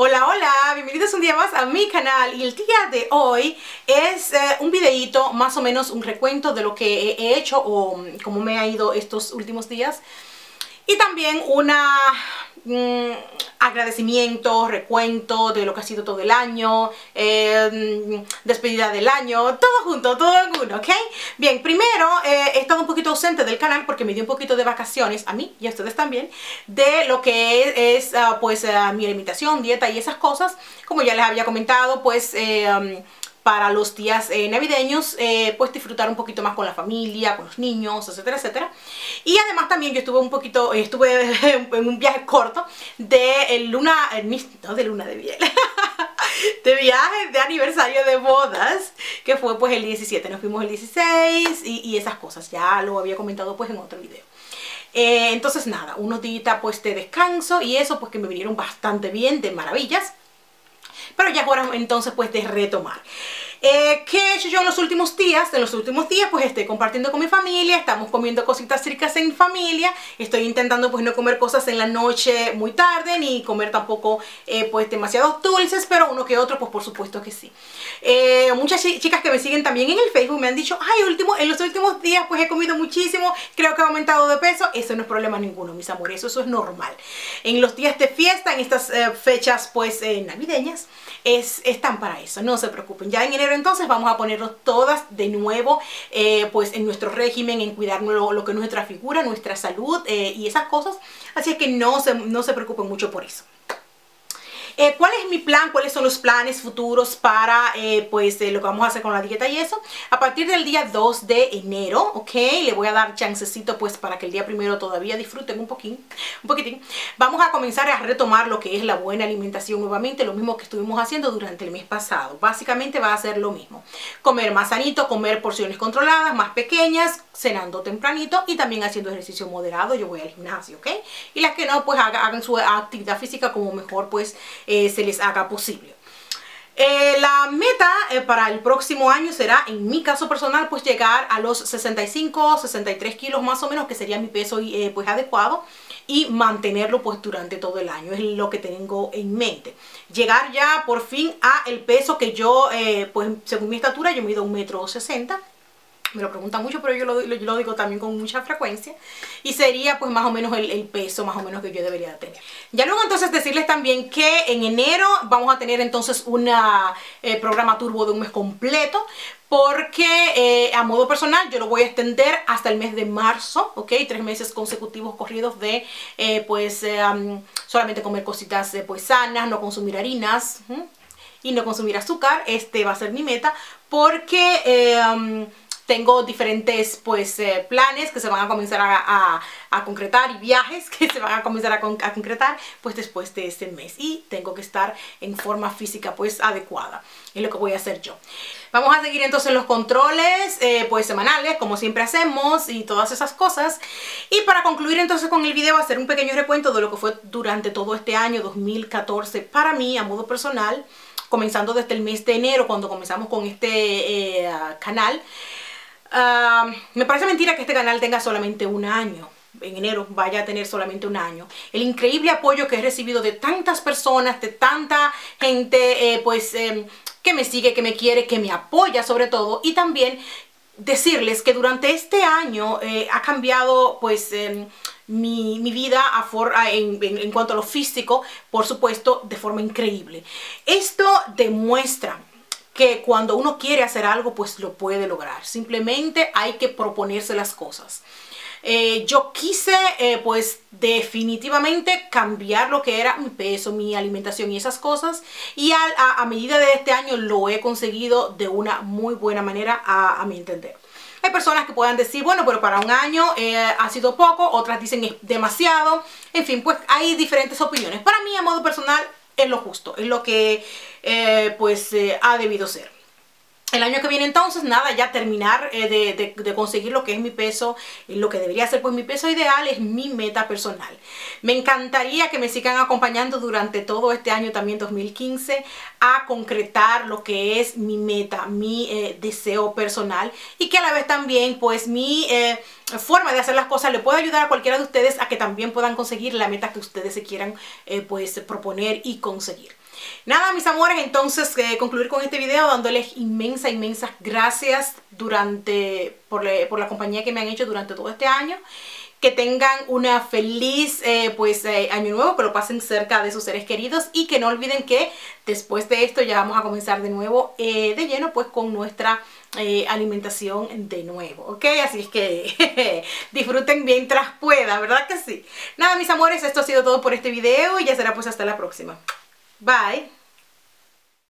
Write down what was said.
Hola, hola, bienvenidos un día más a mi canal. Y el día de hoy es un videíto, más o menos un recuento de lo que he hecho o cómo me ha ido estos últimos días. Y también una agradecimiento, recuento de lo que ha sido todo el año, despedida del año, todo junto, todo en uno, ¿ok? Bien, primero he estado un poquito ausente del canal porque me dio un poquito de vacaciones, a mí y a ustedes también, de lo que es pues mi alimentación, dieta y esas cosas. Como ya les había comentado, pues para los días navideños, pues disfrutar un poquito más con la familia, con los niños, etcétera, etcétera. Y además también yo estuve en un viaje corto de luna, no de luna de miel, de viaje de aniversario de bodas, que fue pues el 17, nos fuimos el 16 y esas cosas, ya lo había comentado pues en otro video. Entonces nada, unos días pues de descanso y eso pues que me vinieron bastante bien, de maravillas. Pero ya ahora entonces pues de retomar. ¿Qué he hecho yo en los últimos días? En los últimos días pues estoy compartiendo con mi familia, estamos comiendo cositas ricas en familia, estoy intentando pues no comer cosas en la noche muy tarde, ni comer tampoco pues demasiados dulces, pero uno que otro pues por supuesto que sí. Muchas chicas que me siguen también en el Facebook me han dicho, ay, en los últimos días pues he comido muchísimo, creo que he aumentado de peso. Eso no es problema ninguno, mis amores, eso es normal. En los días de fiesta, en estas fechas pues navideñas, están para eso, no se preocupen. Ya en enero entonces vamos a ponernos todas de nuevo pues en nuestro régimen, en cuidarnos lo que es nuestra figura, nuestra salud y esas cosas, así es que no se preocupen mucho por eso. ¿Cuál es mi plan? ¿Cuáles son los planes futuros para pues lo que vamos a hacer con la dieta y eso? A partir del día 2 de enero, ok, le voy a dar chancecito pues para que el día primero todavía disfruten un poquitín. Vamos a comenzar a retomar lo que es la buena alimentación nuevamente, lo mismo que estuvimos haciendo durante el mes pasado. Básicamente va a ser lo mismo. Comer más sanito, comer porciones controladas, más pequeñas, cenando tempranito y también haciendo ejercicio moderado. Yo voy al gimnasio, ok. Y las que no, pues hagan su actividad física como mejor pues se les haga posible. La meta para el próximo año será, en mi caso personal, pues llegar a los 65, 63 kilos más o menos, que sería mi peso pues adecuado, y mantenerlo pues durante todo el año. Es lo que tengo en mente, llegar ya por fin a el peso que yo pues según mi estatura, yo mido 1,60 m. Me lo preguntan mucho, pero yo lo digo también con mucha frecuencia. Y sería pues más o menos el peso más o menos que yo debería tener. Ya luego entonces decirles también que en enero vamos a tener entonces un programa turbo de un mes completo, porque a modo personal yo lo voy a extender hasta el mes de marzo, ¿ok? 3 meses consecutivos corridos de pues solamente comer cositas pues sanas, no consumir harinas y no consumir azúcar. Este va a ser mi meta, porque tengo diferentes pues planes que se van a comenzar a concretar, y viajes que se van a comenzar a concretar pues después de este mes, y tengo que estar en forma física pues adecuada. Es lo que voy a hacer yo. Vamos a seguir entonces los controles pues semanales, como siempre hacemos, y todas esas cosas. Y para concluir entonces con el video, hacer un pequeño recuento de lo que fue durante todo este año 2014 para mí a modo personal, comenzando desde el mes de enero cuando comenzamos con este canal. Me parece mentira que este canal tenga solamente un año. En enero vaya a tener solamente un año. El increíble apoyo que he recibido de tantas personas, de tanta gente pues que me sigue, que me quiere, que me apoya sobre todo. Y también decirles que durante este año ha cambiado pues mi vida en cuanto a lo físico, por supuesto, de forma increíble. Esto demuestra que cuando uno quiere hacer algo, pues lo puede lograr. Simplemente hay que proponerse las cosas. Yo quise pues definitivamente cambiar lo que era mi peso, mi alimentación y esas cosas, y a medida de este año lo he conseguido de una muy buena manera a mi entender. Hay personas que puedan decir, bueno, pero para un año ha sido poco, otras dicen es demasiado, en fin, pues hay diferentes opiniones. Para mí, a modo personal, es lo justo, es lo que pues ha debido ser. El año que viene entonces, nada, ya terminar de conseguir lo que es mi peso, lo que debería ser pues mi peso ideal, es mi meta personal. Me encantaría que me sigan acompañando durante todo este año también 2015 a concretar lo que es mi meta, mi deseo personal, y que a la vez también pues mi forma de hacer las cosas le puedo ayudar a cualquiera de ustedes a que también puedan conseguir la meta que ustedes se quieran pues proponer y conseguir. Nada, mis amores, entonces concluir con este video dándoles inmensas gracias por la compañía que me han hecho durante todo este año. Que tengan una feliz año nuevo, que lo pasen cerca de sus seres queridos y que no olviden que después de esto ya vamos a comenzar de nuevo de lleno pues con nuestra alimentación de nuevo, ¿ok? Así es que disfruten mientras pueda, ¿verdad que sí? Nada, mis amores, esto ha sido todo por este video y ya será pues hasta la próxima. Bye.